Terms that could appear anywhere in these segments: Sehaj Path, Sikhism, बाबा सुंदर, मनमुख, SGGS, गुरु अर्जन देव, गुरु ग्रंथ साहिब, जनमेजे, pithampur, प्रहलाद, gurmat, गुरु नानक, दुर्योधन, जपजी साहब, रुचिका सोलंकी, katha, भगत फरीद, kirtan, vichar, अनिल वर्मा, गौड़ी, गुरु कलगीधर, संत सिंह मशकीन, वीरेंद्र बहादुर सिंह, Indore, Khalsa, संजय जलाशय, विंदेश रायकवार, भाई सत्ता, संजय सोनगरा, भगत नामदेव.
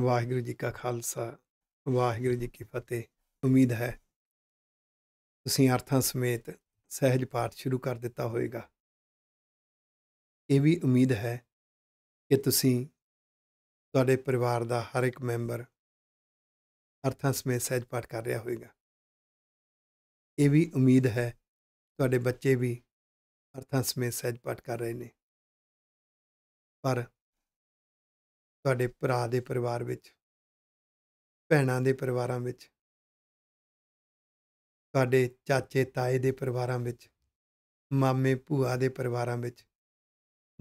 वाहिगुरु जी का खालसा वाहिगुरु जी की फतेह। उम्मीद है ਤੁਸੀਂ ਅਰਥਾਂ ਸਮੇਤ ਸਹਿਜ ਪਾਠ ਸ਼ੁਰੂ ਕਰ ਦਿੱਤਾ ਹੋਵੇਗਾ। ਇਹ ਵੀ ਉਮੀਦ ਹੈ ਕਿ ਤੁਸੀਂ ਤੁਹਾਡੇ ਪਰਿਵਾਰ ਦਾ ਹਰ ਇੱਕ ਮੈਂਬਰ ਅਰਥਾਂ ਸਮੇਤ ਸਹਿਜ ਪਾਠ ਕਰ ਰਿਹਾ ਹੋਵੇਗਾ। ਇਹ ਵੀ ਉਮੀਦ ਹੈ ਤੁਹਾਡੇ ਬੱਚੇ ਵੀ ਅਰਥਾਂ ਸਮੇਤ ਸਹਿਜ ਪਾਠ ਕਰ ਰਹੇ ਨੇ। ਪਰ ਤੁਹਾਡੇ ਭਰਾ ਦੇ ਪਰਿਵਾਰ ਵਿੱਚ, ਭੈਣਾਂ ਦੇ ਪਰਿਵਾਰਾਂ ਵਿੱਚ, ਤੁਹਾਡੇ ਚਾਚੇ ਤਾਏ ਦੇ ਪਰਿਵਾਰਾਂ ਵਿੱਚ, ਮਾਮੇ ਭੂਆ ਦੇ ਪਰਿਵਾਰਾਂ ਵਿੱਚ,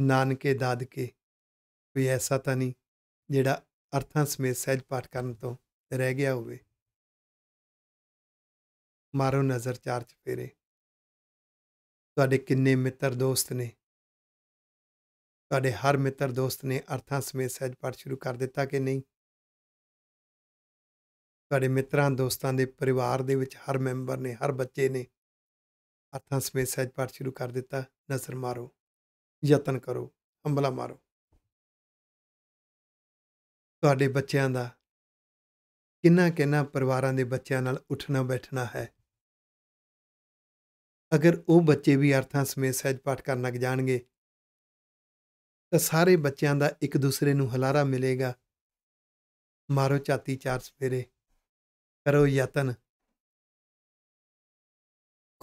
ਨਾਨਕੇ ਦਾਦਕੇ ਕੋਈ ਐਸਾ ਤਾਂ ਨਹੀਂ ਜਿਹੜਾ ਅਰਥਾਂ ਸਮੇਤ ਸਹਿਜ ਪਾਠ ਕਰਨ ਤੋਂ ਰਹਿ ਗਿਆ ਹੋਵੇ। ਮਾਰੋ ਨਜ਼ਰ ਚਾਰ ਚੁਫੇਰੇ, ਤੁਹਾਡੇ ਕਿੰਨੇ ਮਿੱਤਰ ਦੋਸਤ ਨੇ। ਤੁਹਾਡੇ ਹਰ ਮਿੱਤਰ ਦੋਸਤ ਨੇ ਅਰਥਾਂ ਸਮੇਤ ਸਹਿਜ ਪਾਠ ਸ਼ੁਰੂ ਕਰ ਦਿੱਤਾ ਕਿ ਨਹੀਂ? ਤੁਹਾਡੇ ਮਿੱਤਰਾਂ ਦੋਸਤਾਂ ਦੇ ਪਰਿਵਾਰ ਦੇ ਵਿੱਚ ਹਰ ਮੈਂਬਰ ਨੇ, ਹਰ ਬੱਚੇ ਨੇ ਅਰਥਾਂ ਸਮੇਤ ਸਹਿਜ ਪਾਠ ਸ਼ੁਰੂ ਕਰ ਦਿੱਤਾ। ਨਜ਼ਰ ਮਾਰੋ, ਯਤਨ ਕਰੋ, ਹੰਬਲਾ ਮਾਰੋ। ਤੁਹਾਡੇ ਬੱਚਿਆਂ ਦਾ ਕਿੰਨਾ ਕਿੰਨਾ ਪਰਿਵਾਰਾਂ ਦੇ ਬੱਚਿਆਂ ਨਾਲ ਉੱਠਣਾ ਬੈਠਣਾ ਹੈ। ਅਗਰ ਉਹ ਬੱਚੇ ਵੀ ਅਰਥਾਂ ਸਮੇਤ ਸਹਿਜ ਪਾਠ ਕਰਨ ਲੱਗ ਜਾਣਗੇ ਤਾਂ ਸਾਰੇ ਬੱਚਿਆਂ ਦਾ ਇੱਕ ਦੂਸਰੇ ਨੂੰ ਹੁਲਾਰਾ ਮਿਲੇਗਾ। ਮਾਰੋ ਚਾਤੀ ਚਾਰ ਚੁਫੇਰੇ, ਕਰੋ ਯਤਨ,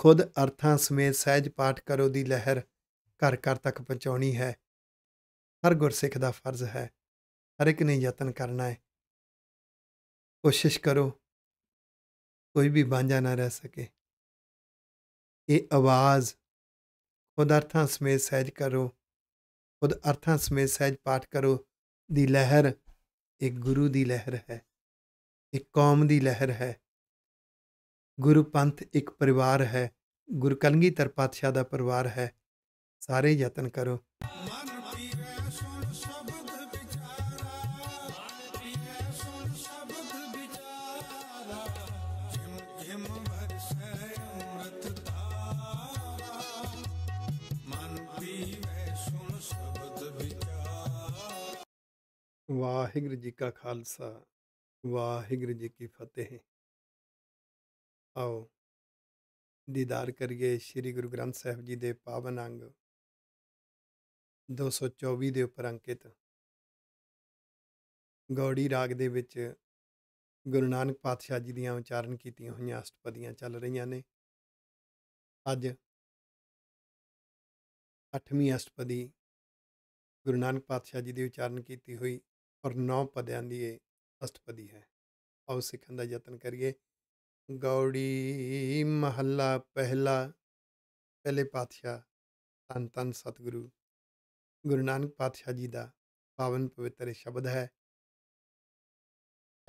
ਖੁਦ ਅਰਥਾਂ ਸਮੇਤ ਸਹਿਜ ਪਾਠ ਕਰੋ ਦੀ ਲਹਿਰ ਘਰ ਘਰ ਤੱਕ ਪਹੁੰਚਾਉਣੀ ਹੈ। ਹਰ ਗੁਰਸਿੱਖ ਦਾ ਫਰਜ਼ ਹੈ, ਹਰ ਇੱਕ ਨੇ ਯਤਨ ਕਰਨਾ ਹੈ। ਕੋਸ਼ਿਸ਼ ਕਰੋ ਕੋਈ ਵੀ ਵਾਂਝਾ ਨਾ ਰਹਿ ਸਕੇ। ਇਹ ਆਵਾਜ਼ ਖੁਦ ਅਰਥਾਂ ਸਮੇਤ ਸਹਿਜ ਕਰੋ, खुद अर्थां समेत सहज पाठ करो दी लहर एक गुरु दी लहर है, एक कौम दी लहर है। गुरु पंथ एक परिवार है, गुरु कलगीधर पातशाह दा परिवार है। सारे यतन करो। वाहिगुरु जी का खालसा वाहिगुरु जी की फतेह। आओ दीदार करिए श्री गुरु ग्रंथ साहिब जी के पावन अंग 224 के उपर अंकित गौड़ी राग दे विच गुरु नानक पातशाह जी दीआं उचारण कीतियां होईआं अष्टपदियां चल रहीआं ने। अज 8वीं अष्टपदी गुरु नानक पातशाह जी की उचारण कीती हुई और 9 पदियां दी अष्टपदी है। आओ सिखण दा यतन करिए। गौड़ी महला पहला। पहले पातशाह धन धन सतगुरु गुरु नानक पातशाह जी का पावन पवित्र शब्द है।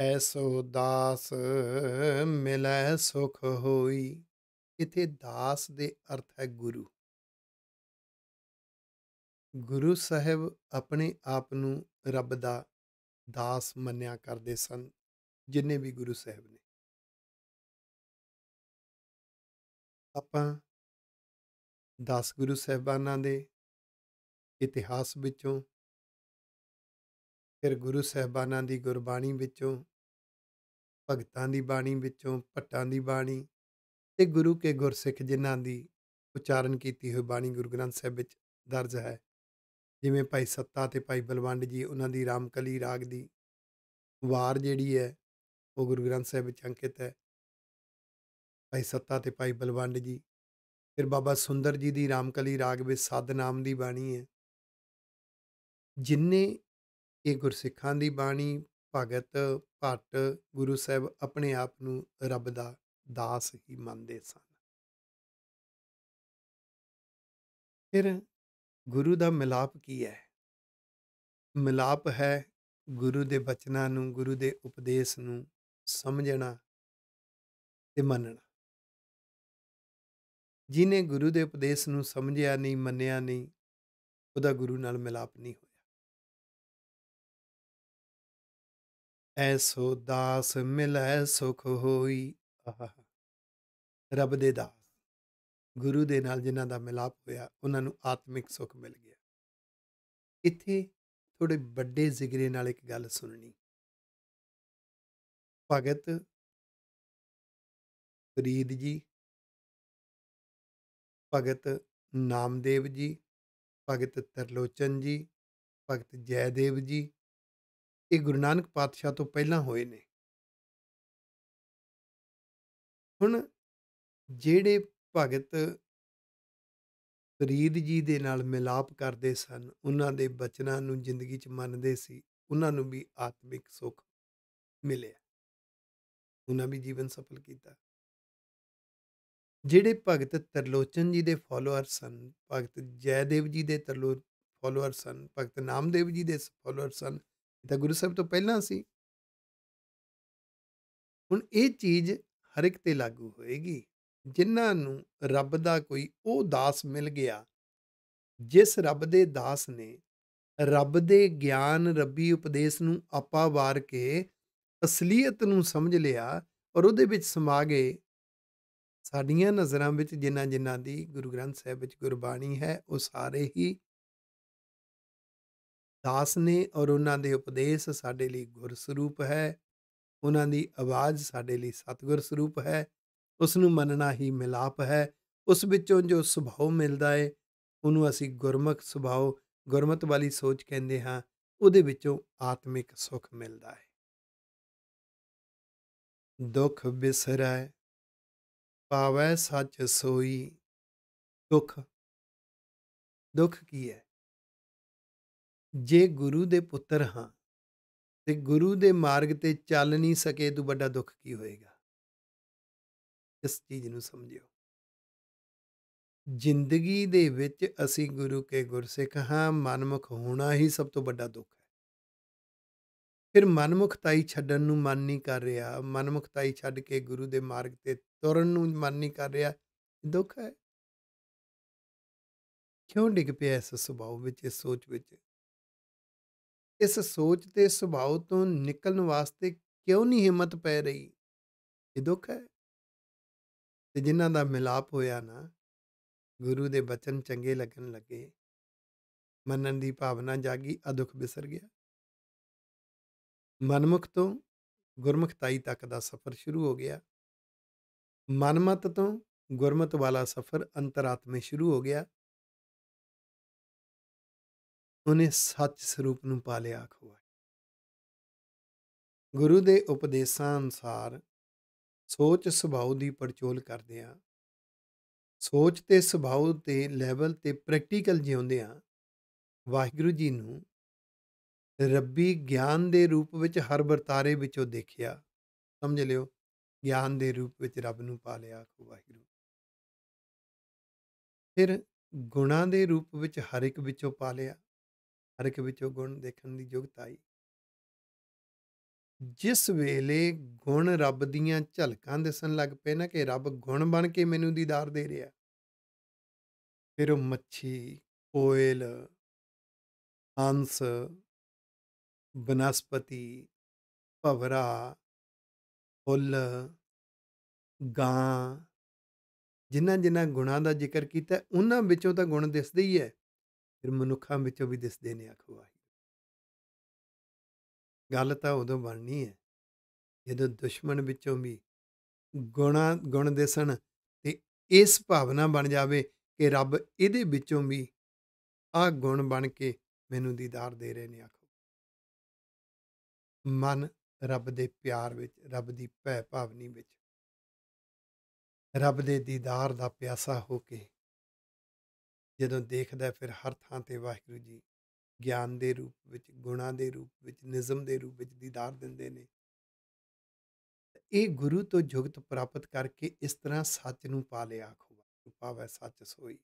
ऐसो दास मिलै सुख होई। इथे दास दे अर्थ है गुरु। गुरु साहब अपने आप नूं रब दा दास मन्निया करदे सन। जिन्ने भी गुरु साहब ने आपां दस गुरु साहबानां दे इतिहास विचों, फिर गुरु साहबानां दी गुरबाणी विचों, भगतां दी बाणी विचों, भट्टां दी बाणी ते गुरु के गुरसिख जिन्हां दी उचारण कीती होई बाणी गुरु ग्रंथ साहिब विच दर्ज है। जिमें भाई सत्ता ते भाई बलवंड जी उन्हां दी रामकली राग दी वार जिहड़ी है वो गुरु ग्रंथ साहिब विच अंकित है। भाई सत्ता ते भाई बलवंड जी, फिर बाबा सुंदर जी दी रामकली राग विच सतनाम दी बाणी है। जिन्ने ये गुरसिखां दी बाणी भगत भट्ट गुरु साहब अपने आप नूं रब दा दास ही मंनदे सन। फिर गुरु का मिलाप की है? मिलाप है गुरु के बचना, गुरु के उपदेश नू समझना ते मनना। जिन्हें गुरु के उपदेश नू समझिया नहीं, मनिया नहीं, उहदा गुरु नाल मिलाप नहीं होया। ऐसो दास मिलै सुख होई। आहा, रब दे दास गुरु दे नाल जिन्हां दा मिलाप होया उन्हां नूं आत्मिक सुख मिल गया। इत्थे थोड़े बड़े जिगरे नाल एक गल सुननी भगत फरीद जी, भगत नामदेव जी, भगत तरलोचन जी, भगत जयदेव जी, ये गुरु नानक पातशाह तो पहला होए ने। हुण जेड़े भगत फरीद जी दे नाल मिलाप करते सन, उन्हां दे बचनां नूं जिंदगी च मनदे सी, उन्हां नूं भी आत्मिक सुख मिलिया, उन्हां भी जीवन सफल कीता। जेड़े भगत तरलोचन जी दे फॉलोअर सन, भगत जयदेव जी दे फॉलोअर सन, भगत नामदेव जी दे फॉलोअर सन, तो गुरु साहब तो पहलां सी। हुण ये चीज़ हर एक ते लागू होएगी। ਜਿਨ੍ਹਾਂ ਨੂੰ ਰੱਬ ਦਾ ਕੋਈ ਉਹ ਦਾਸ ਮਿਲ ਗਿਆ, ਜਿਸ ਰੱਬ ਦੇ ਦਾਸ ਨੇ ਰੱਬ ਦੇ ਗਿਆਨ ਰੱਬੀ ਉਪਦੇਸ਼ ਨੂੰ ਆਪਾ ਵਾਰ ਕੇ ਅਸਲੀਅਤ ਨੂੰ ਸਮਝ ਲਿਆ ਔਰ ਉਹਦੇ ਵਿੱਚ ਸਮਾ ਗਏ। ਸਾਡੀਆਂ ਨਜ਼ਰਾਂ ਵਿੱਚ ਜਿਨ੍ਹਾਂ ਜਿਨ੍ਹਾਂ ਦੀ ਗੁਰੂ ਗ੍ਰੰਥ ਸਾਹਿਬ ਵਿੱਚ ਗੁਰਬਾਣੀ ਹੈ, ਉਹ ਸਾਰੇ ਹੀ ਦਾਸ ਨੇ ਔਰ ਉਹਨਾਂ ਦੇ ਉਪਦੇਸ਼ ਸਾਡੇ ਲਈ ਗੁਰਸਰੂਪ ਹੈ, ਉਹਨਾਂ ਦੀ ਆਵਾਜ਼ ਸਾਡੇ ਲਈ ਸਤਿਗੁਰ ਸਰੂਪ ਹੈ। उसनूं मनना ही मिलाप है। उस विचों जो सुभाव मिलता है उन्होंने असी गुरमुख सुभाव, गुरमत वाली सोच कहते हाँ। उहदे विचों आत्मिक सुख मिलता है। दुख बिसरै पावै सच सोई। दुख दुख की है? जे गुरु दे पुत्र हाँ ते गुरु दे मार्ग ते चल नहीं सके तो बड़ा दुख की होएगा। इस चीज़ नूं समझिओ। जिंदगी दे विच असी गुरु के गुरसिख हाँ, मनमुख होना ही सब तो बड़ा दुख है। फिर मनमुखताई छड्डण नूं मन नहीं कर रहा, मनमुखताई छड्ड के गुरु दे मार्ग ते तुरन नूं मन नहीं कर रहा, दुख है। क्यों डिग पिया इस सुभाव विच, इस सोच विच? इस सोच ते सुभाव तो निकलण वास्ते क्यों नहीं हिम्मत पै रही? ये दुख है। ते जिन्हां दा मिलाप होया ना, गुरु दे बचन चंगे लगन लगे, मनन दी भावना जागी, आ दुख बिसर गया। मनमुख तो गुरमुखताई तक का सफ़र शुरू हो गया। मनमत तो गुरमत वाला सफ़र अंतरात्मे शुरू हो गया। उन्हें सच स्वरूप नूं पा लिया। खोआ गुरु दे उपदेशां अनुसार सोच सुभाव की पड़चोल करते हैं। सोच तो सुभाव के लैवल ते प्रैक्टिकल जिउंदे आ। वाहिगुरू जी नूं रब्बी ज्ञान के रूप में हर बरतारे विचों देखिया, समझ लिओ ज्ञान के रूप में रब नूं पा लिया। वाहिगुरू फिर गुणों के रूप में हर एक विचों पा लिया। हर एक विचों गुण देखने की योग्यता आई। जिस वेले गुण रब दियां झलकां दिसन लग पे ना कि रब गुण बन के मैनू दीदार दे रहा, फिर वह मच्छी, कोयल, हंस, बनस्पति, भवरा, फुल, गां, जिन्हां जिन्हां गुणों का जिक्र किया उन्हां विचों तां गुण दिसदे ही है, फिर मनुक्खां विचों भी दिसदे ने। आखो आई गल तो उदों बननी है जदों दुश्मन विचों भी गुण दिसन ते इस भावना बन जाए कि रब इहदे विचों भी आ गुण बन के मैनू दीदार दे रहे ने। आखो मन रब दे प्यार विच, रब दी भै भावनी विच, रब दे दीदार दा प्यासा हो के जदों देखदा फिर हर थां ते वाहिगुरू जी ज्ञान के रूप में, गुणों के रूप में, निजम के रूप में दीदार दिंदे ने। ये गुरु तो जुगत प्राप्त करके इस तरह सच नूं पा लिया। आखो पावै सच सोई।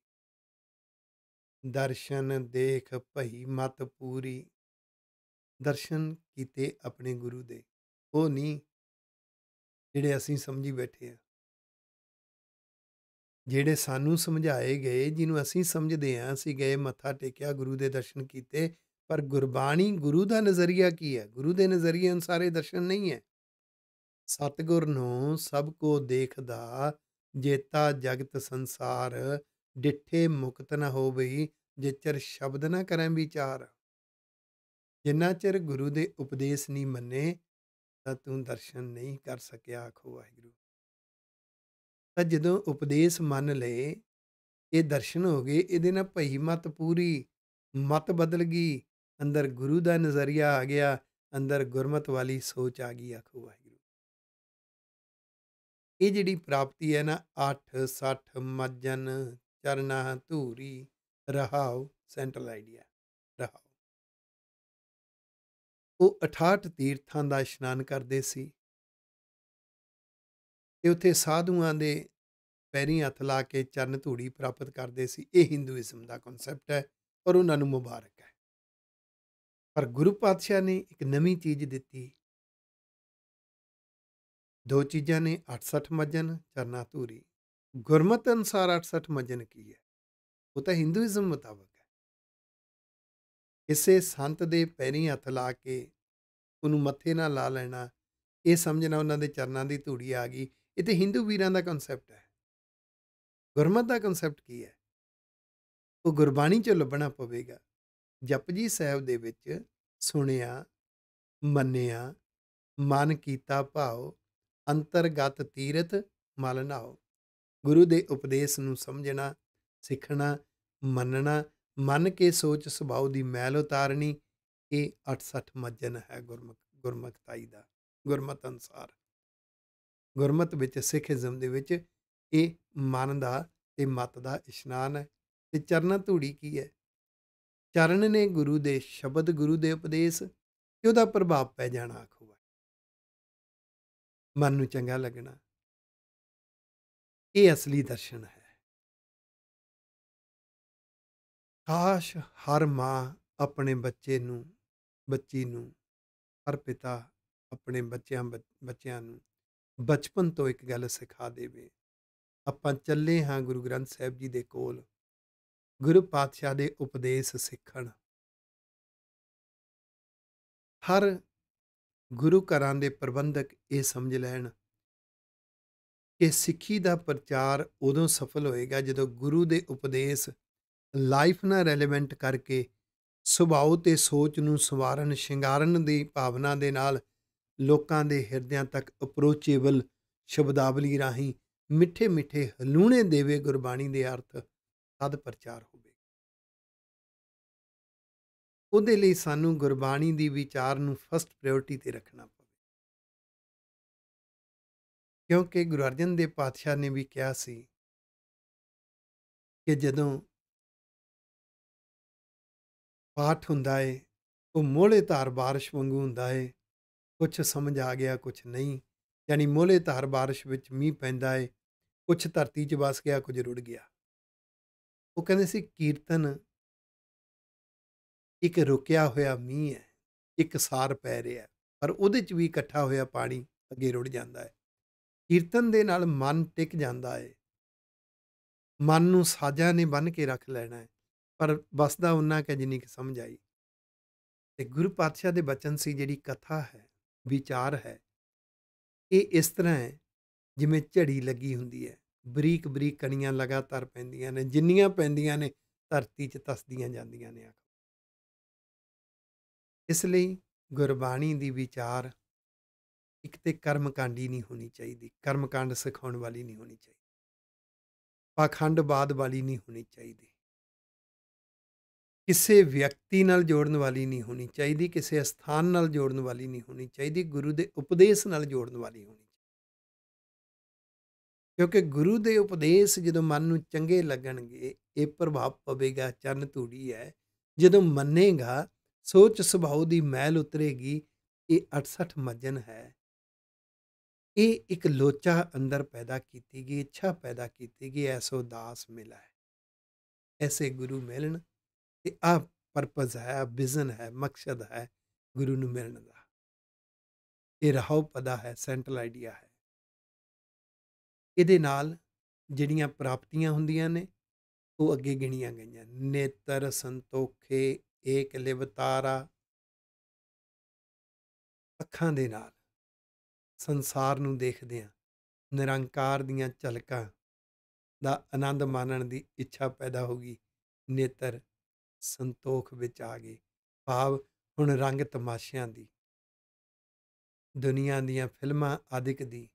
दर्शन देख भई मत पूरी। दर्शन कीते अपने गुरु दे, वो नहीं जिहड़े असीं समझी बैठे हैं, ਜਿਹੜੇ ਸਾਨੂੰ ਸਮਝਾਏ ਗਏ, ਜਿਹਨੂੰ ਅਸੀਂ ਸਮਝਦੇ ਹਾਂ। ਅਸੀਂ ਗਏ, ਮੱਥਾ ਟੇਕਿਆ, ਗੁਰੂ ਦੇ ਦਰਸ਼ਨ ਕੀਤੇ, ਪਰ ਗੁਰਬਾਣੀ ਗੁਰੂ ਦਾ ਨਜ਼ਰੀਆ ਕੀ ਹੈ? ਗੁਰੂ ਦੇ ਨਜ਼ਰੀਏ ਅਨੁਸਾਰ ਇਹ ਦਰਸ਼ਨ ਨਹੀਂ ਹੈ। ਸਤਿਗੁਰ ਨੂੰ ਸਭ ਕੋ ਦੇਖਦਾ ਜੇਤਾ ਜਗਤ ਸੰਸਾਰ। ਡਿੱਠੇ ਮੁਕਤ ਨਾ ਹੋਵਈ ਜੇ ਚਿਰ ਸ਼ਬਦ ਨਾ ਕਰੈ ਵਿਚਾਰ। ਜਿੰਨਾ ਚਿਰ ਗੁਰੂ ਦੇ ਉਪਦੇਸ਼ ਨਹੀਂ ਮੰਨੇ तू दर्शन नहीं कर सकिया। आखो वाहिगुरू। तो जदों उपदेश मन ले, ये दर्शन हो गए, ये ना भई मत पूरी, मत बदल गई, अंदर गुरु का नज़रिया आ गया, अंदर गुरमत वाली सोच आ गई। आखो वाहिगुरू। ये जिहड़ी प्राप्ति है ना, 8 60 मजन चरना धूरी रहाओ, सेंट्रल आइडिया रहाओ। वो 68 तीर्थां दा इशनान करदे सी ते उत्थे साधुआं दे पैरीं हत्थ ला के चरण धूड़ी प्राप्त करदे सी। ये हिंदूइज़म दा कॉन्सैप्ट है और उन्हां नूं मुबारक है। पर गुरु पातशाह ने एक नवीं चीज़ दित्ती। दो चीज़ां ने, 68 मजन चरना धूरी। गुरमत अनुसार 68 मजन की है, वो तो हिंदूइज़म मुताबक किसी संत दे पैरीं हत्थ ला के उन्होंने मत्थे ना ला लेना, ये समझना उन्होंने चरणों की धूड़ी आ गई। ये तो हिंदू वीरां दा कॉन्सैप्ट है। गुरमत का कॉन्सैप्ट की है, वो गुरबाणी चो लभना पवेगा। जपजी साहब दे विच सुनिया मन्निया मन कीता भाओ, अंतरगत तीरथ मल नाओ। गुरु दे उपदेश नूं समझना, सीखना, मनना, मन के सोच सुभाव की मैल उतारनी, ये 68 मजन है गुरमतताई का। गुरमत अनुसार गुरमत विच सिखइज़म दे विच ये मन का ते मत का इशनान है। ते चरण धूड़ी की है? चरण ने गुरु दे शब्द, गुरु दे उपदेश ते उहदा प्रभाव पै जाना। आखो मन नूं चंगा लगना, ये असली दर्शन है। काश हर माँ अपने बच्चे नूं, बच्ची नूं, हर पिता अपने बच्चों नूं बचपन तो एक गल सिखा देवे। आपां चले हाँ गुरु ग्रंथ साहब जी दे कोल, गुरु पातशाह दे उपदेश सीखण। हर गुरु घरां दे प्रबंधक ये समझ लैण कि सिक्खी दा प्रचार उदों सफल होएगा जदों गुरु दे उपदेश लाइफ ना रेलेवेंट करके सुभाव ते सोच नूं संवारन, शिंगारन दी भावना दे नाल लोकां दे हिरदियां तक अप्रोचेबल शब्दावली राहीं मिठे मिठे हलूणे देवे गुरबाणी दे अर्थ सद प्रचार होवे। उहदे लई सानूं गुरबाणी दी विचार नूं फस्ट प्रायोरिटी ते रखना पवे, क्योंकि गुरु अर्जन देव पातशाह ने भी कहा सी कि जदों पाठ हुंदा है वो मोहले धार बारिश वांगू हुंदा है, कुछ समझ आ गया कुछ नहीं। यानी मोहले धार बारिश विच मीह पैंदा है, कुछ धरती च बस गया, कुछ रुड़ गया। वो कहंदे सी कीर्तन एक रुकिया होया मीह है, एक सार पै रहा, पर उहदे च भी इकट्ठा होया पानी अगे रुड़ जांदा है। कीर्तन दे नाल मन टिक जांदा है, मन नूं साजां ने बन के रख लेना है, पर बसदा उन्ना कि जिन्नी कि समझ आई। तो गुरु पातशाह के बचन से जिहड़ी कथा है, विचार है, ये इस तरह है जिमें झड़ी लगी हुंदी है, बरीक बरीक कणियां लगातार पैंदियां ने, जिन्नियां पैंदियां ने धरती च तसदियां जांदियां ने। इसलिए गुरबाणी दी विचार एक तो कर्मकांडी नहीं होनी चाहिए, कर्मकांड सिखाउण वाली नहीं होनी चाहिए, पाखंडवाद वाली नहीं होनी चाहिए, किसी व्यक्ति नाल जोड़न वाली नहीं होनी चाहिए, किसी स्थान नाल जोड़न वाली नहीं होनी चाहिए, गुरु के उपदेश नाल जोड़न वाली होनी चाहिए। क्योंकि गुरु के उपदेश जदों मन नूं चंगे लगणगे, ये प्रभाव पवेगा। चरण धूड़ी है, जदों मनेगा, सोच सुभाव की मैल उतरेगी। ये 68 मजन है। ये एक लोचा अंदर पैदा की गई, इच्छा पैदा की गई, ऐसो दास मिला है, ऐसे गुरु मिलन। आ परपज़ है, विजन है, मकसद है गुरु नूं मिलण दा। ये रहाओ पदा है, सेंट्रल आइडिया है। इहदे नाल जिहड़ियां प्राप्तियां हुंदियां ने वो अगे गिणियां गईयां। नेत्र संतोखे एक लिवतारा, अखां दे नाल संसार नूं देखदियां निरंकार दियां झलकां दा आनंद माणन दी इच्छा पैदा हो गई। नेत्र संतोख विच आ गए, भाव हुण रंग तमाशियां दी ਦੁਨੀਆ ਦੀਆਂ ਫਿਲਮਾਂ ਆਦਿਕ ਦੀ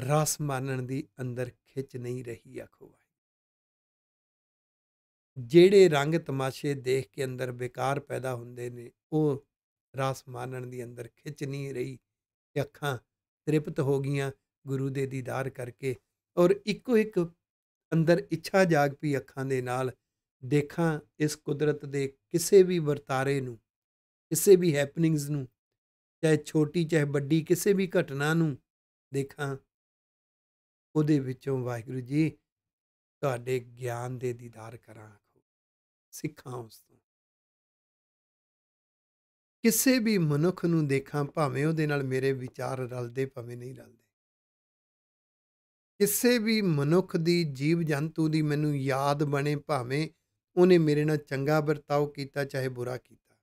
ਰਸ ਮਾਨਣ ਦੀ ਅੰਦਰ ਖਿੱਚ ਨਹੀਂ ਰਹੀ। ਆਖੋ ਵਾਹਿਗੁਰੂ। ਜਿਹੜੇ ਰੰਗ ਤਮਾਸ਼ੇ ਦੇਖ ਕੇ ਅੰਦਰ ਵਿਕਾਰ ਪੈਦਾ ਹੁੰਦੇ ਨੇ ਉਹ ਰਸ ਮਾਨਣ ਦੀ ਅੰਦਰ ਖਿੱਚ ਨਹੀਂ ਰਹੀ। ਅੱਖਾਂ ਤ੍ਰਿਪਤ ਹੋ ਗਈਆਂ ਗੁਰੂ ਦੇ ਦੀਦਾਰ ਕਰਕੇ ਔਰ ਇੱਕੋ ਇੱਕ ਅੰਦਰ ਇੱਛਾ ਜਾਗ ਪਈ ਅੱਖਾਂ ਦੇ ਨਾਲ ਦੇਖਾਂ ਇਸ ਕੁਦਰਤ ਦੇ ਕਿਸੇ ਵੀ ਵਰਤਾਰੇ ਨੂੰ, ਕਿਸੇ ਵੀ ਹੈਪਨਿੰਗਸ ਨੂੰ, ਚਾਹੇ ਛੋਟੀ ਚਾਹੇ ਵੱਡੀ ਕਿਸੇ ਵੀ ਘਟਨਾ ਨੂੰ ਦੇਖਾਂ। ਉਹਦੇ ਵਿੱਚੋਂ ਵਾਹਿਗੁਰੂ ਜੀ ਤੁਹਾਡੇ ਗਿਆਨ ਦੇ ਦੀਦਾਰ ਕਰਾਂ। ਸਿੱਖਾਂ ਉਸ ਤੋਂ ਕਿਸੇ ਵੀ ਮਨੁੱਖ ਨੂੰ ਦੇਖਾਂ, ਭਾਵੇਂ ਉਹਦੇ ਨਾਲ ਮੇਰੇ ਵਿਚਾਰ ਰਲਦੇ ਭਾਵੇਂ ਨਹੀਂ ਰਲਦੇ, ਕਿਸੇ ਵੀ ਮਨੁੱਖ ਦੀ ਜੀਵ ਜੰਤੂ ਦੀ ਮੈਨੂੰ ਯਾਦ ਬਣੇ, ਭਾਵੇਂ ਉਹਨੇ ਮੇਰੇ ਨਾਲ ਚੰਗਾ ਵਰਤਾਓ ਕੀਤਾ ਚਾਹੇ ਬੁਰਾ ਕੀਤਾ,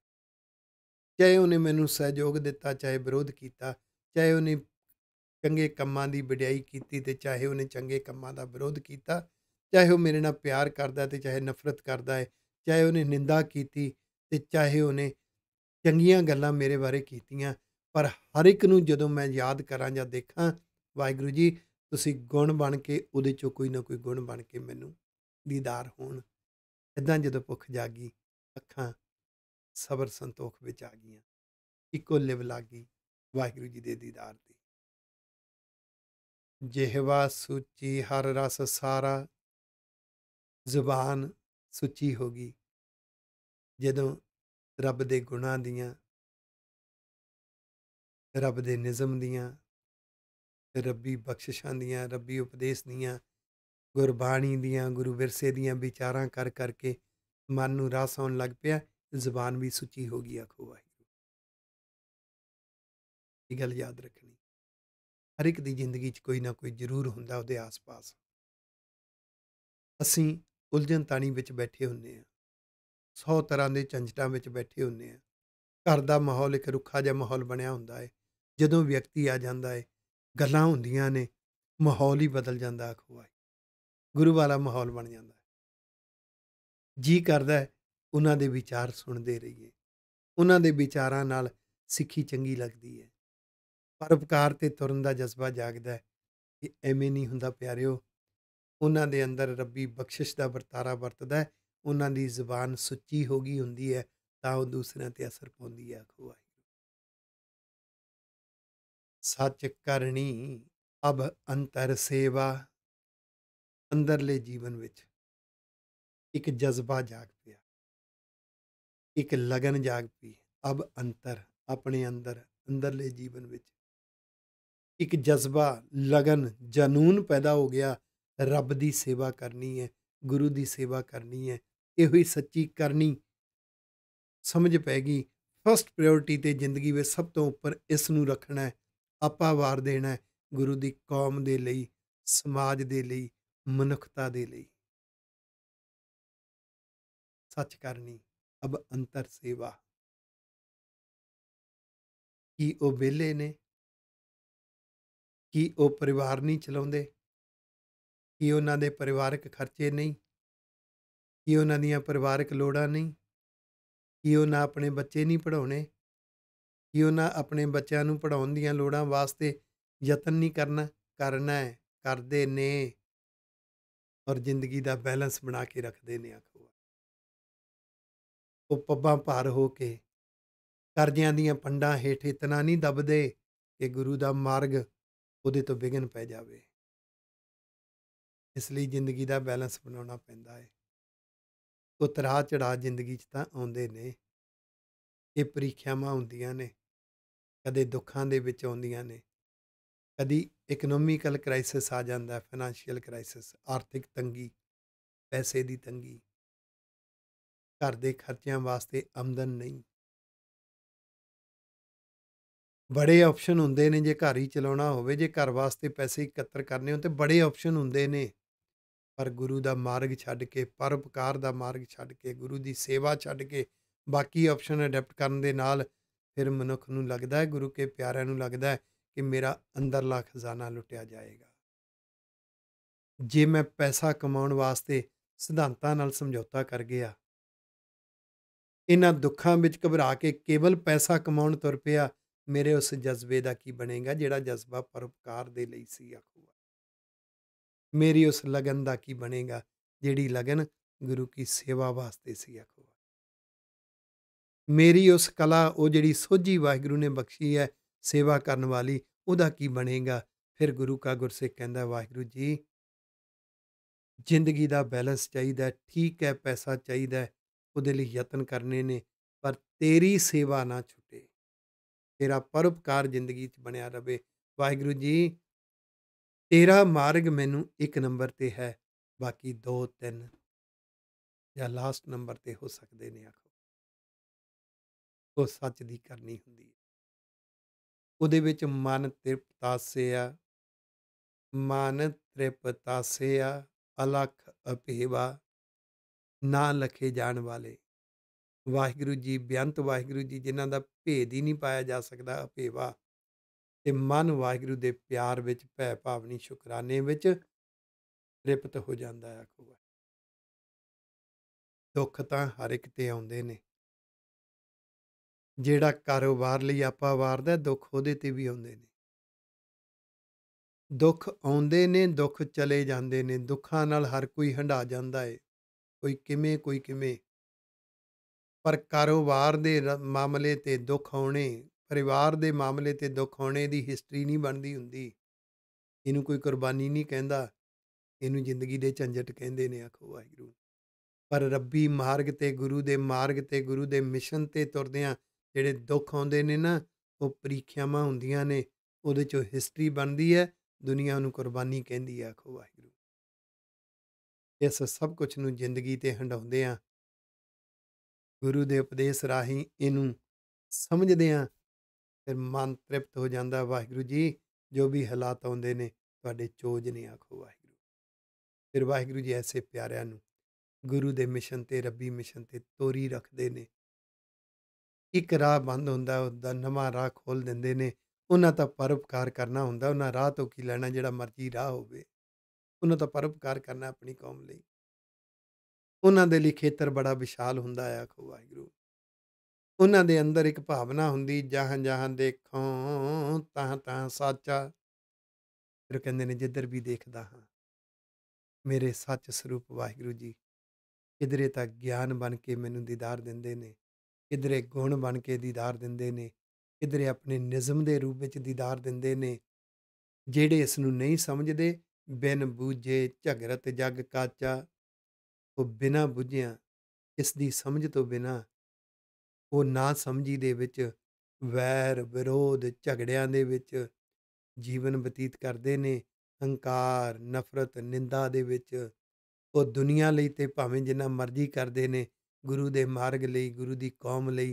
ਚਾਹੇ ਉਹਨੇ ਮੈਨੂੰ ਸਹਿਯੋਗ ਦਿੱਤਾ ਚਾਹੇ ਵਿਰੋਧ ਕੀਤਾ, ਚਾਹੇ ਉਹਨੇ ਚੰਗੇ ਕੰਮਾਂ ਦੀ ਵਡਿਆਈ ਕੀਤੀ ਅਤੇ ਚਾਹੇ ਉਹਨੇ ਚੰਗੇ ਕੰਮਾਂ ਦਾ ਵਿਰੋਧ ਕੀਤਾ, ਚਾਹੇ ਉਹ ਮੇਰੇ ਨਾਲ ਪਿਆਰ ਕਰਦਾ ਅਤੇ ਚਾਹੇ ਨਫ਼ਰਤ ਕਰਦਾ ਹੈ, ਚਾਹੇ ਉਹਨੇ ਨਿੰਦਾ ਕੀਤੀ ਅਤੇ ਚਾਹੇ ਉਹਨੇ ਚੰਗੀਆਂ ਗੱਲਾਂ ਮੇਰੇ ਬਾਰੇ ਕੀਤੀਆਂ, ਪਰ ਹਰ ਇੱਕ ਨੂੰ ਜਦੋਂ ਮੈਂ ਯਾਦ ਕਰਾਂ ਜਾਂ ਦੇਖਾਂ ਵਾਹਿਗੁਰੂ ਜੀ ਤੁਸੀਂ ਗੁਣ ਬਣ ਕੇ ਉਹਦੇ 'ਚੋਂ ਕੋਈ ਨਾ ਕੋਈ ਗੁਣ ਬਣ ਕੇ ਮੈਨੂੰ ਦੀਦਾਰ ਹੋਣ। ਇੱਦਾਂ ਜਦੋਂ ਭੁੱਖ ਜਾਗੀ ਅੱਖਾਂ ਸਬਰ ਸੰਤੋਖ ਵਿੱਚ ਆ ਗਈਆਂ, ਇੱਕੋ ਲਿਵ ਲੱਗ ਗਈ ਵਾਹਿਗੁਰੂ ਜੀ ਦੇ ਦੀਦਾਰ ਦੀ। ਜਿਹਵਾ ਸੂਚੀ ਹਰ ਰਸ ਸਾਰਾ, ਜ਼ੁਬਾਨ ਸੁੱਚੀ ਹੋ ਗਈ ਜਦੋਂ ਰੱਬ ਦੇ ਗੁਣਾਂ ਦੀਆਂ, ਰੱਬ ਦੇ ਨਿਜ਼ਮ ਦੀਆਂ, ਰੱਬੀ ਬਖਸ਼ਿਸ਼ਾਂ ਦੀਆਂ, ਰੱਬੀ ਉਪਦੇਸ਼ ਦੀਆਂ, ਗੁਰਬਾਣੀ ਦੀਆਂ, ਗੁਰੂ ਵਿਰਸੇ ਦੀਆਂ ਵਿਚਾਰਾਂ ਕਰ ਕਰਕੇ ਮਨ ਨੂੰ ਰਸ ਆਉਣ ਲੱਗ ਪਿਆ, ਜ਼ੁਬਾਨ ਵੀ ਸੁੱਚੀ ਹੋ ਗਈ। ਆਖੋ ਵਾਹਿਗੁਰੂ। ਇਹ ਗੱਲ ਯਾਦ ਰੱਖਣੀ, ਹਰ ਇੱਕ ਦੀ ਜ਼ਿੰਦਗੀ 'ਚ ਕੋਈ ਨਾ ਕੋਈ ਜ਼ਰੂਰ ਹੁੰਦਾ ਉਹਦੇ ਆਸ-ਪਾਸ। ਅਸੀਂ ਉਲਝਣ ਤਾਣੀ ਵਿੱਚ ਬੈਠੇ ਹੁੰਦੇ ਹਾਂ, 100 ਤਰ੍ਹਾਂ ਦੇ ਝੰਜਟਾਂ ਵਿੱਚ ਬੈਠੇ ਹੁੰਦੇ ਹਾਂ, ਘਰ ਦਾ ਮਾਹੌਲ ਇੱਕ ਰੁੱਖਾ ਜਿਹਾ ਮਾਹੌਲ ਬਣਿਆ ਹੁੰਦਾ ਹੈ। ਜਦੋਂ ਵਿਅਕਤੀ ਆ ਜਾਂਦਾ ਹੈ ਗੱਲਾਂ ਹੁੰਦੀਆਂ ਨੇ, ਮਾਹੌਲ ਹੀ ਬਦਲ ਜਾਂਦਾ। ਆਖੋ ਵਾਹਿਗੁਰੂ। ਗੁਰੂ ਵਾਲਾ ਮਾਹੌਲ ਬਣ ਜਾਂਦਾ, ਜੀ ਕਰਦਾ ਉਹਨਾਂ ਦੇ ਵਿਚਾਰ ਸੁਣਦੇ ਰਹੀਏ, ਉਹਨਾਂ ਦੇ ਵਿਚਾਰਾਂ ਨਾਲ ਸਿੱਖੀ ਚੰਗੀ ਲੱਗਦੀ ਹੈ, ਪਰਉਪਕਾਰ 'ਤੇ ਤੁਰਨ ਦਾ ਜਜ਼ਬਾ ਜਾਗਦਾ ਹੈ। ਇਹ ਐਵੇਂ ਨਹੀਂ ਹੁੰਦਾ ਪਿਆਰਿਓ, ਉਹਨਾਂ ਦੇ ਅੰਦਰ ਰੱਬੀ ਬਖਸ਼ਿਸ਼ ਦਾ ਵਰਤਾਰਾ ਵਰਤਦਾ, ਉਹਨਾਂ ਦੀ ਜ਼ੁਬਾਨ ਸੁੱਚੀ ਹੋ ਗਈ ਹੁੰਦੀ ਹੈ ਤਾਂ ਉਹ ਦੂਸਰਿਆਂ 'ਤੇ ਅਸਰ ਪਾਉਂਦੀ ਹੈ। ਆਖੋ ਵਾਹਿਗੁਰੂ। ਸੱਚ ਕਰਨੀ ਅਬ ਅੰਤਰ ਸੇਵਾ, ਅੰਦਰਲੇ ਜੀਵਨ ਵਿੱਚ ਇੱਕ ਜਜ਼ਬਾ ਜਾਗ ਪਿਆ, ਇੱਕ ਲਗਨ ਜਾਗ ਪਈ। ਅਬ ਅੰਤਰ ਆਪਣੇ ਅੰਦਰ, ਅੰਦਰਲੇ ਜੀਵਨ ਵਿੱਚ ਇੱਕ ਜਜ਼ਬਾ ਲਗਨ ਜਨੂੰਨ ਪੈਦਾ ਹੋ ਗਿਆ, ਰੱਬ ਦੀ ਸੇਵਾ ਕਰਨੀ ਹੈ, ਗੁਰੂ ਦੀ ਸੇਵਾ ਕਰਨੀ ਹੈ। ਇਹੋ ਹੀ ਸੱਚੀ ਕਰਨੀ ਸਮਝ ਪੈ ਗਈ। ਫਸਟ ਪ੍ਰਾਇਓਰਟੀ 'ਤੇ ਜ਼ਿੰਦਗੀ ਵਿੱਚ ਸਭ ਤੋਂ ਉੱਪਰ ਇਸ ਨੂੰ ਰੱਖਣਾ ਹੈ, ਆਪਾ ਵਾਰ ਦੇਣਾ ਗੁਰੂ ਦੀ ਕੌਮ ਦੇ ਲਈ, ਸਮਾਜ ਦੇ ਲਈ, ਮਨੁੱਖਤਾ ਦੇ ਲਈ। ਸੱਚ ਕਰਨੀ ਅਬ ਅੰਤਰ ਸੇਵਾ। ਕੀ ਉਹ ਵਿਹਲੇ ਨੇ? ਕੀ ਉਹ ਪਰਿਵਾਰ ਨਹੀਂ ਚਲਾਉਂਦੇ? ਕੀ ਉਹਨਾਂ ਦੇ ਪਰਿਵਾਰਕ ਖਰਚੇ ਨਹੀਂ? ਕੀ ਉਹਨਾਂ ਦੀਆਂ ਪਰਿਵਾਰਕ ਲੋੜਾਂ ਨਹੀਂ? ਕੀ ਉਹਨਾਂ ਆਪਣੇ ਬੱਚੇ ਨਹੀਂ ਪੜ੍ਹਾਉਣੇ? ਕਿ ਉਹਨਾਂ ਆਪਣੇ ਬੱਚਿਆਂ ਨੂੰ ਪੜ੍ਹਾਉਣ ਦੀਆਂ ਲੋੜਾਂ ਵਾਸਤੇ ਯਤਨ ਨਹੀਂ ਕਰਨਾ? ਕਰਨਾ ਹੈ, ਕਰਦੇ ਨੇ, ਔਰ ਜ਼ਿੰਦਗੀ ਦਾ ਬੈਲੈਂਸ ਬਣਾ ਕੇ ਰੱਖਦੇ ਨੇ। ਆਖੋ ਉਹ ਪੱਬਾਂ ਭਾਰ ਹੋ ਕੇ ਕਰਜ਼ਿਆਂ ਦੀਆਂ ਪੰਡਾਂ ਹੇਠ ਇਤਨਾ ਨਹੀਂ ਦੱਬਦੇ ਕਿ ਗੁਰੂ ਦਾ ਮਾਰਗ ਉਹਦੇ ਤੋਂ ਵਿਘਨ ਪੈ ਜਾਵੇ। ਇਸ ਲਈ ਜ਼ਿੰਦਗੀ ਦਾ ਬੈਲੈਂਸ ਬਣਾਉਣਾ ਪੈਂਦਾ ਹੈ। ਉਹ ਤਰਾਹ ਚੜਾਅ ਜ਼ਿੰਦਗੀ 'ਚ ਤਾਂ ਆਉਂਦੇ ਨੇ, ਇਹ ਪ੍ਰੀਖਿਆਵਾਂ ਹੁੰਦੀਆਂ ਨੇ, ਕਦੇ ਦੁੱਖਾਂ ਦੇ ਵਿੱਚ ਆਉਂਦੀਆਂ ਨੇ, ਕਦੀ ਇਕਨੋਮੀਕਲ ਕ੍ਰਾਈਸਿਸ ਆ ਜਾਂਦਾ, ਫਾਈਨੈਂਸ਼ੀਅਲ ਕ੍ਰਾਈਸਿਸ, ਆਰਥਿਕ ਤੰਗੀ, ਪੈਸੇ ਦੀ ਤੰਗੀ, ਘਰ ਦੇ ਖਰਚਿਆਂ ਵਾਸਤੇ ਆਮਦਨ ਨਹੀਂ। ਬੜੇ ਆਪਸ਼ਨ ਹੁੰਦੇ ਨੇ ਜੇ ਘਰ ਹੀ ਚਲਾਉਣਾ ਹੋਵੇ, ਜੇ ਘਰ ਵਾਸਤੇ ਪੈਸੇ ਇਕੱਤਰ ਕਰਨੇ ਹੋਣ ਤਾਂ ਬੜੇ ਆਪਸ਼ਨ ਹੁੰਦੇ ਨੇ, ਪਰ ਗੁਰੂ ਦਾ ਮਾਰਗ ਛੱਡ ਕੇ, ਪਰਉਪਕਾਰ ਦਾ ਮਾਰਗ ਛੱਡ ਕੇ, ਗੁਰੂ ਦੀ ਸੇਵਾ ਛੱਡ ਕੇ ਬਾਕੀ ਆਪਸ਼ਨ ਅਡੈਪਟ ਕਰਨ ਦੇ ਨਾਲ ਫਿਰ ਮਨੁੱਖ ਨੂੰ ਲੱਗਦਾ ਹੈ, ਗੁਰੂ ਕੇ ਪਿਆਰਿਆਂ ਨੂੰ ਲੱਗਦਾ ਹੈ ਕਿ ਮੇਰਾ ਅੰਦਰਲਾ ਖਜ਼ਾਨਾ ਲੁੱਟਿਆ ਜਾਏਗਾ। ਜੇ ਮੈਂ ਪੈਸਾ ਕਮਾਉਣ ਵਾਸਤੇ ਸਿਧਾਂਤਾਂ ਨਾਲ ਸਮਝੌਤਾ ਕਰ ਗਿਆ, ਇਹਨਾਂ ਦੁੱਖਾਂ ਵਿੱਚ ਘਬਰਾ ਕੇ ਕੇਵਲ ਪੈਸਾ ਕਮਾਉਣ ਤੁਰ ਪਿਆ, मेरे उस जज्बे का की बनेगा जिहड़ा जज्बा परोपकार दे लई सी आखूआ। मेरी उस लगन का की बनेगा जिहड़ी लगन गुरु की सेवा वास्ते सी आखूआ। मेरी उस कला वो जिहड़ी सोझी वाहिगुरू ने बख्शी है सेवा करन वाली उहदा की बनेगा। फिर गुरु का गुरसिख कहंदा वाहिगुरू जी जिंदगी का बैलेंस चाहिए, ठीक है पैसा चाहिए, उहदे लई यतन करने ने, पर तेरी सेवा ना छुटे, तेरा परोपकार जिंदगी बनिया रहे। वाहिगुरू जी तेरा मार्ग मैनू 1 नंबर ते है, बाकी 2-3 या लास्ट नंबर ते हो सकते ने। आखो वो सच की करनी हुंदी है। उहदे विच मन त्रिपतासिया अलख अपेवा ना लखे जाण वाले। वाहिगुरू जी बेअंत वाहिगुरू जी जिन्हां दा भेद ही नहीं पाया जा सकता अपेवा। ते मन वाहिगुरू दे प्यार विच भै भावनी शुकराने विच तृप्त हो जाता है। आखो दुख तां हर एक ते आउंदे ने, जिहड़ा कारोबार लई आपां वारदा दुख उहदे ते भी आउंदे ने। दुख आउंदे ने, दुख चले जाते ने। दुखा नाल हर कोई हंडा जाता है, कोई किमें कोई किमें। पर कारोबार दे मामले ते दुख आने, परिवार दे मामले ते दुख आने दी हिस्टरी नहीं बनती हुंदी। इनू कोई कुर्बानी नहीं कहता, इनू जिंदगी दे झंझट कहंदे ने। आखो वाहिगुरू पर रब्बी मार्ग ते गुरु दे मार्ग ते गुरु दे मिशन ते तुरदियां जिहड़े दुख आउंदे ने ना, वो परीक्षावां हुंदियां ने, उहदे चों हिस्टरी बनती है, दुनिया नूं कुर्बानी कहंदी है। आखो वाहिगुरू इस सब कुछ नूं जिंदगी ते हंडाउंदे आ, गुरु दे उपदेश राहीं इनू समझदे आ, फिर मन तृप्त हो जाता। वाहिगुरू जी जो भी हालात आउंदे ने तुहाडे चोज ने। आखो वाहिगुरू फिर वाहिगुरू जी ऐसे प्यारिआं नूं गुरु दे मिशन ते रब्बी मिशन ते तोरी रखदे ने। एक राह बंद हुंदा उसदा नवां राह खोल दिंदे ने। उन्हां तां परोपकार करना हुंदा, उन्हां राह तो की लैना, जिहड़ा मर्जी राह होवे उन्हां तां परोपकार करना अपनी कौम लई। उन्हां दे लई खेतर बड़ा विशाल हुंदा है। आखो वाहिगुरू उन्हां दे अंदर एक भावना हुंदी जहां जहां देखो तां तां साचा। फिर कहंदे ने जिधर भी देखदा हां मेरे सच स्वरूप वाहिगुरू जी किधरे तां ज्ञान बन के मैनूं दीदार दिंदे ने, किधरे गुण बन के दीदार दिंदे ने, किधरे अपने निज़म के रूप में दीदार दिंदे ने। जेड़े इस नूं नहीं समझते बिन बूझे झगरत जग काचा, वो बिना बुझिया इस दी समझ तो बिना वो ना समझी दे विच वैर विरोध झगड़ियां दे विच जीवन बतीत करते ने। हंकार नफरत निंदा दे विच वो दुनिया लई ते भावें जिन्ना मर्जी करते ने, गुरु दे मार्ग लई गुरु दी कौम लई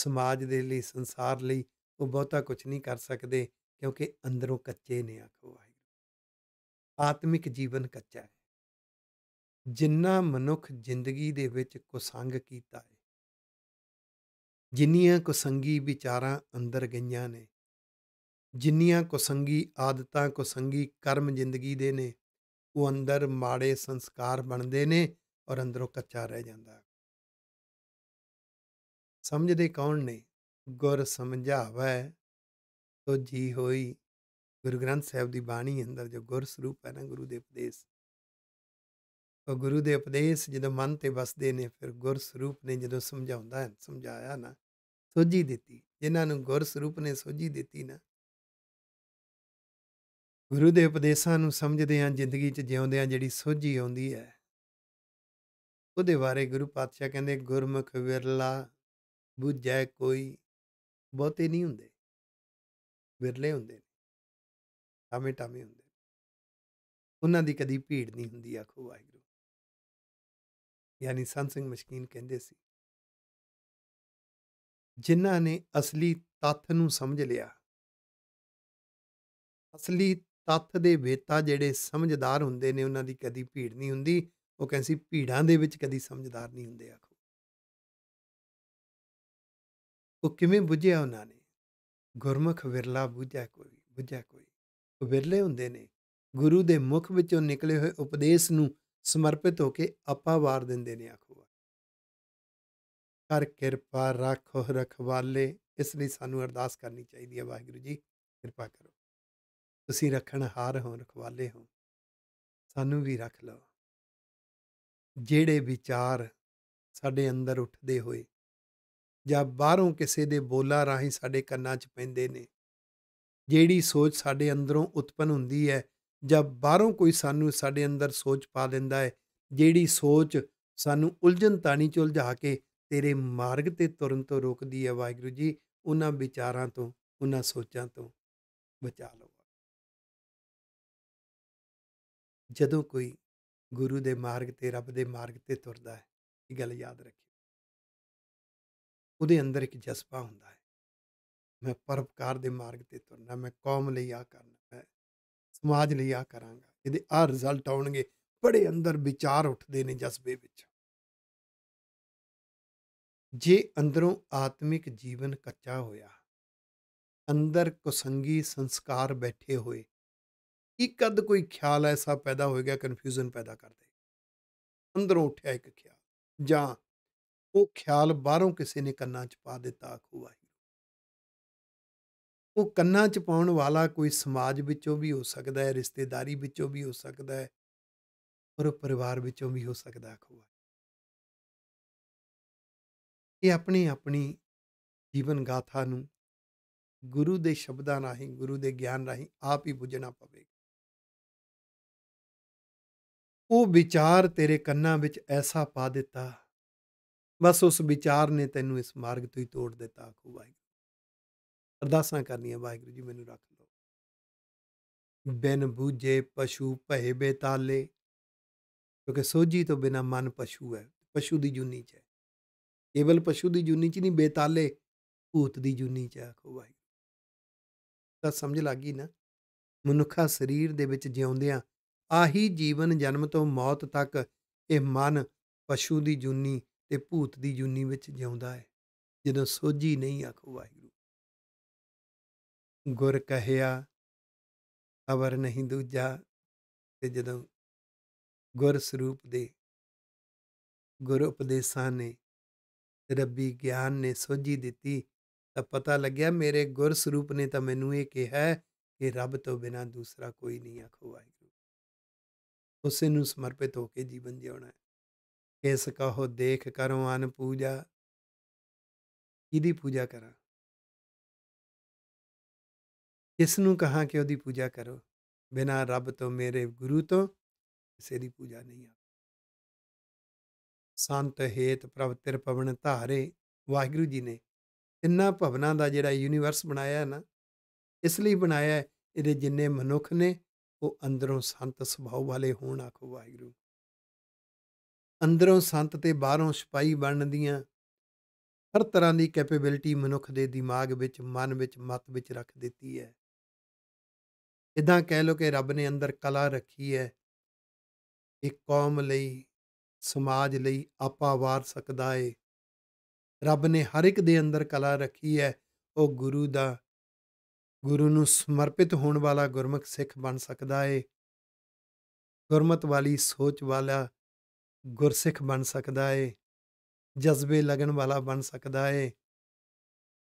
समाज दे लई संसार लई वो बहुता कुछ नहीं कर सकते, क्योंकि अंदरों कच्चे ने। आखो वाहिगुरू आत्मिक जीवन कच्चा है। जिन्ना मनुख जिंदगी दे विच कुसंग कीता है, जिन्नियां कुसंगी विचारां अंदर गईयां ने, जिन्नियां कुसंगी आदतां कुसंगी कर्म जिंदगी दे ने, वो अंदर माड़े संस्कार बनते ने और अंदरों कच्चा रह जाता। समझदे कौन ने? गुर समझावै तो जी होई। गुरु ग्रंथ साहब की बाणी अंदर जो गुर स्वरूप है ना, गुरु दे उपदेश, तो गुरु दे उपदेश जदों मन ते बसदे ने, फिर गुर स्वरूप ने जदों समझाउंदा है, समझाया ना सोझी दिती। जिन्हां नूं गुर स्वरूप ने सोझी दिती ना, गुरु दे उपदेशां नूं समझदे आ, जिंदगी च जिउंदे आ जिहड़ी सोझी आउंदी है, उहदे बारे गुरु पातशाह कहंदे गुरमुख विरला बुझै कोई। बहुते नहीं हुंदे, विरले हुंदे, टामे टामे हुंदे, उन्हां दी कदी भीड़ नहीं हुंदी। आखो वाहिगुरू यानी संत सिंह मशकीन कहंदे सी जिन्हां ने असली तत्थ नूं समझ लिया, असली तत्थ दे वेता जिहड़े समझदार हुंदे ने, उन्हां दी कदी भीड़ नहीं हुंदी। वो कहंदे सी भीड़ां दे विच कदी समझदार नहीं हुंदे। आखो वो किमें बुझिया? उन्होंने गुरमुख विरला बुझा कोई, बुझा कोई। विरले हुंदे ने गुरु दे मुख विचों निकले हुए उपदेश नूं समर्पित होके आपा वार दिंदे ने। आखो कर किरपा राखो रखवाले ਇਸ ਲਈ ਸਾਨੂੰ ਅਰਦਾਸ ਕਰਨੀ ਚਾਹੀਦੀ ਹੈ, ਵਾਹਿਗੁਰੂ ਜੀ ਕਿਰਪਾ ਕਰੋ, ਤੁਸੀਂ ਰੱਖਣਹਾਰ ਹੋ, ਰਖਵਾਲੇ ਹੋ, ਸਾਨੂੰ ਵੀ ਰੱਖ ਲਓ। ਜਿਹੜੇ ਵਿਚਾਰ ਸਾਡੇ ਅੰਦਰ ਉੱਠਦੇ ਹੋਏ ਜਾਂ ਬਾਹਰੋਂ ਕਿਸੇ ਦੇ ਬੋਲਾਂ ਰਾਹੀਂ ਸਾਡੇ ਕੰਨਾਂ 'ਚ ਪੈਂਦੇ ਨੇ, ਜਿਹੜੀ ਸੋਚ ਸਾਡੇ ਅੰਦਰੋਂ ਉਤਪੰਨ ਹੁੰਦੀ ਹੈ ਜਾਂ ਬਾਹਰੋਂ ਕੋਈ ਸਾਨੂੰ ਸਾਡੇ ਅੰਦਰ ਸੋਚ ਪਾ ਲੈਂਦਾ ਹੈ, ਜਿਹੜੀ ਸੋਚ ਸਾਨੂੰ ਉਲਝਣ ਤਾਣੀ 'ਚ ਉਲਝਾ ਕੇ तेरे मार्ग ते तुरन तो रोकती है, वाहिगुरू जी उन्हां विचारां तो उन्हां सोचां तो बचा लो। जदों कोई गुरु दे मार्ग ते रब दे मार्ग ते तुरदा है, ये गल याद रखियो, उहदे अंदर एक जज्बा हुंदा है, मैं परोपकार दे मार्ग ते तुरना, मैं कौम लई आ करना, मैं समाज लई आ करांगा, इहदे आ रिजल्ट आउणगे। बड़े अंदर विचार उठदे ने जज्बे विच। जे अंदरों आत्मिक जीवन कच्चा होया, अंदर कुसंगी संस्कार बैठे हुए, एक अद कोई ख्याल ऐसा पैदा हो गया कन्फ्यूजन पैदा कर देगा। अंदरों उठा एक ख्याल जां वो ख्याल बाहरों किसी ने कन्ना च पा दिता, आखो वाहिगुरू। वो कन्ना च पाउण वाला कोई समाज विचों भी हो सकता है, रिश्तेदारी विचों भी हो सकता है, और परिवार विचों भी हो सकता है, आखो वाहिगुरू। ये अपनी अपनी जीवन गाथा नूं गुरु दे शब्दां राहीं, गुरु दे ज्ञान राहीं आप ही बुझना पवेगा। वो विचार तेरे कन्ना विच ऐसा पा दिता, बस उस विचार ने तैनूं इस मार्ग तो ही तोड़ दिता। आखो वाहिगुरू, अरदासां करनियां, वाहिगुरू जी मैनूं रख लो। बिन बूझे पशु भए बेताले, क्योंकि सोझी तो बिना मन पशु है, पशु दी जूनी च है, केवल पशु की जूनी च नहीं, बेताले भूत की जूनी च। आखो वाहिगुरू, समझ लग गई ना। मनुखा शरीर दे विच जिउंदियां आही जीवन जन्म तो मौत तक यह मन पशु की जूनी ते भूत की जूनी विच जिउंदा है, जदों सोझी नहीं। आखो वाहिगुरू, गुर कहया अवर नहीं दूजा, ते जदों गुर स्वरूप दे गुर उपदेसां ने रबी ज्ञान ने सोझी दी, तो पता लग्या मेरे गुरसरूप ने तो मैनू ये कहा कि रब तो बिना दूसरा कोई नहीं। आखो वाहिगुरू, उसे समर्पित होकर जीवन जिउणा है। इस कहो देख करो अन पूजा, किहदी पूजा करा, किसनूं कहा कि उहदी पूजा करो, बिना रब तो मेरे गुरु तो किसी की पूजा नहीं। आ संत हेत प्रभ तिर पवन धारे, वाहिगुरू जी ने इन्हां भवनां दा जिहड़ा यूनीवर्स बनाया है ना, इसलिए बनाया है, इहदे जिन्ने मनुख ने वो अंदरों संत सुभाव वाले होण। आखो वाहिगुरू, अंदरों संत ते बाहरों सिपाही बनण दियां हर तरह की कैपेबिलिटी मनुख दे दिमाग विच, मन विच, मत विच रख दित्ती है। इदां कह लो कि रब ने अंदर कला रखी है, एक कौम लई, समाज लई आपा वार सकदा है। रब ने हर एक दे अंदर कला रखी है। वो गुरु दा, गुरु नूं समर्पित होने वाला गुरमुख सिख बन सकदा है, गुरमत वाली सोच वाला गुरसिख बन सकदा है, जज्बे लगन वाला बन सकदा है।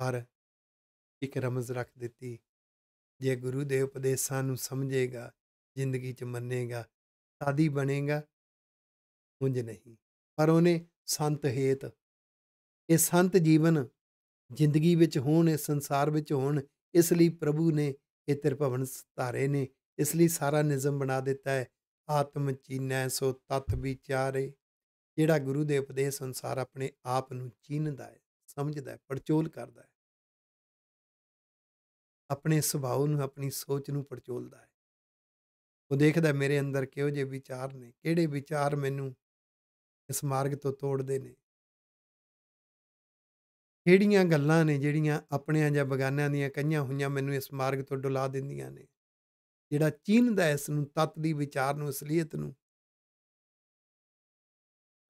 पर एक रमज रख दी, जे गुरु दे उपदेशां नूं समझेगा, जिंदगी च मनेगा, सादी बनेगा। उंज नहीं, पर उन्हें संत हेत ये संत जीवन जिंदगी विच होण, इस संसार विच होण, इसलिए प्रभु ने ये त्रिभवन धारे ने, इसलिए सारा निज़म बना देता है। आत्म चीनै सो तत्त विचारे, जिहड़ा गुरु दे उपदेश अनुसार अपने आप नूं चीनदा है, समझदा है, पड़चोल करदा है, अपने सुभाव नूं, अपनी सोच नूं पड़चोलदा है। वो देखदा मेरे अंदर किहो जे विचार ने, किहड़े विचार मैनूं इस मार्ग तो तोड़ते हैं, किहड़ियां गल्लां ने जिहड़ियां अपणियां जां बगानियां दीयां कईयां होईयां मैनूं इस मार्ग तो डुला दिंदियां ने। जिहड़ा चीनदा इस नूं, तत्त दी विचार नूं, असलीयत नूं,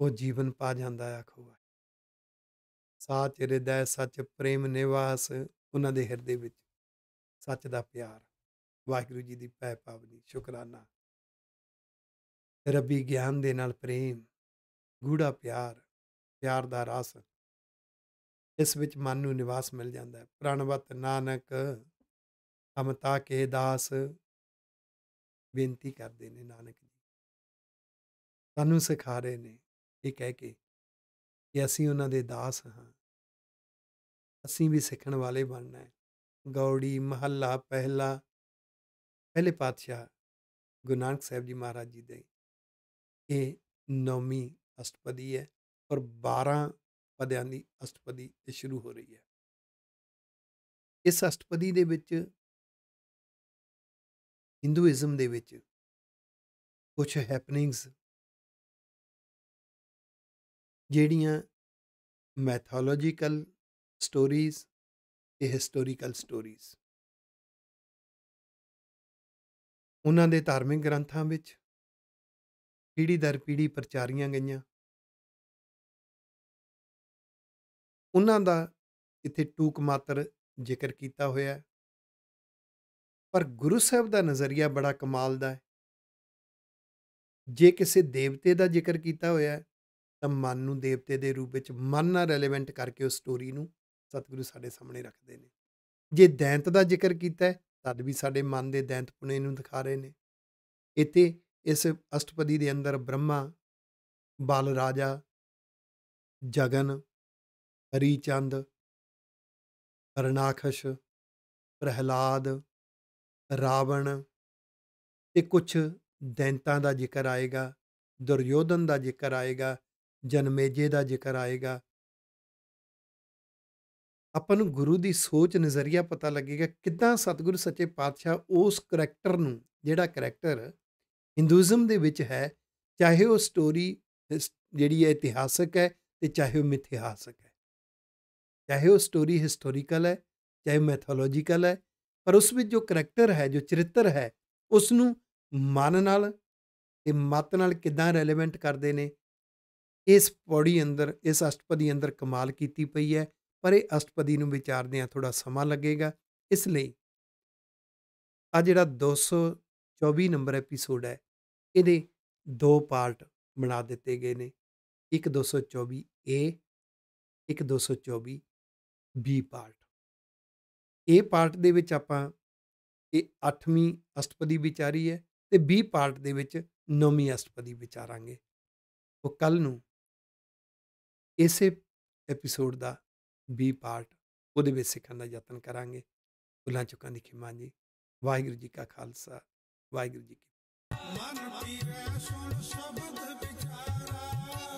वो जीवन पा जांदा है। आखो साच हृदय सच प्रेम निवास, उन्हां दे हिरदे विच सच दा प्यार। वाहिगुरू जी दी पै पावनी शुकराना, रबी ज्ञान दे नाल प्रेम, गूढ़ा प्यार, प्यार दा रस, ਇਸ ਵਿੱਚ ਮਨ ਨੂੰ ਨਿਵਾਸ ਮਿਲ ਜਾਂਦਾ ਹੈ। ਪ੍ਰਣਵਤ ਨਾਨਕ ਅਮਤਾ ਕੇ ਦਾਸ ਬੇਨਤੀ ਕਰਦੇ ਨੇ ਨਾਨਕ ਜੀ ਸਾਨੂੰ ਸਿਖਾ ਰਹੇ ਨੇ ਇਹ ਕਹਿ ਕੇ ਕਿ ਅਸੀਂ ਉਹਨਾਂ ਦੇ ਦਾਸ ਹਾਂ, ਅਸੀਂ ਵੀ ਸਿੱਖਣ ਵਾਲੇ ਬਣਨਾ ਹੈ। गौड़ी महला पहला पहले पातशाह गुरु नानक साहब जी महाराज जी दे ये 9वीं अष्टपदी है और 12 पदियां दी अष्टपदी शुरू हो रही है। इस अष्टपदी दे विच हिंदुइज्म दे विच कुछ हैपनिंग्स जेड़ियां मैथोलॉजिकल स्टोरीज ये हिस्टोरीकल स्टोरीज उन्हां दे धार्मिक ग्रंथां विच पीढ़ी दर पीढ़ी प्रचारियां गईयां। उन्हां दा इत्थे टूक मात्र जिक्र कीता होया है पर गुरु साहब दा नज़रिया बड़ा कमाल दा है। जे किसी देवते दा जिक्र कीता होया है तां मन नूं देवते दे रूप विच मन नाल रैलेवेंट करके उस स्टोरी नूं सतगुरु साढ़े सामने रखते हैं। जे दैंत का जिक्र किया तद भी साढ़े मन के दैंत पुणे नूं दिखा रहे हैं। इत्थे इस अष्टपदी के अंदर ब्रह्मा, बाल राजा, जगन, हरीचंद, रणाखश, प्रहलाद, रावण ते कुछ दैंतां का जिक्र आएगा, दुर्योधन का जिक्र आएगा, जनमेजे का जिक्र आएगा। अपन गुरु की सोच नज़रिया पता लगेगा कितना सतगुरु सच्चे पातशाह उस करैक्टर नूं जिहड़ा करैक्टर हिंदुइज्म दे विच है चाहे वो स्टोरी जिहड़ी है इतिहासक है तो चाहे वो मिथिहासक है, चाहे वो स्टोरी हिस्टोरीकल है चाहे मैथोलॉजिकल है, पर उस विच जो करैक्टर है जो चरित्र है उसनूं मन नाल ते मत नाल किदां रैलेवेंट करदे ने इस पौड़ी अंदर इस अष्टपदी अंदर कमाल कीती पई है। पर यह अष्टपदी में विचारदे थोड़ा समा लगेगा, इसलिए आ जिहड़ा 224 नंबर एपीसोड है ये दो पार्ट बना दिते गए हैं, एक 224A एक 224B पार्ट। ए पार्ट दे विच आपां 8वीं अष्टपदी विचारी है तो बी पार्ट दे विच 9वीं अष्टपदी विचारांगे। वो कल नूं इस एपीसोड का बी पार्ट उहदे विच सिखण दा यतन करांगे। भुलां चुकां दी खिमा जी। वाहिगुरू जी का खालसा, वाहिगुरू जी की।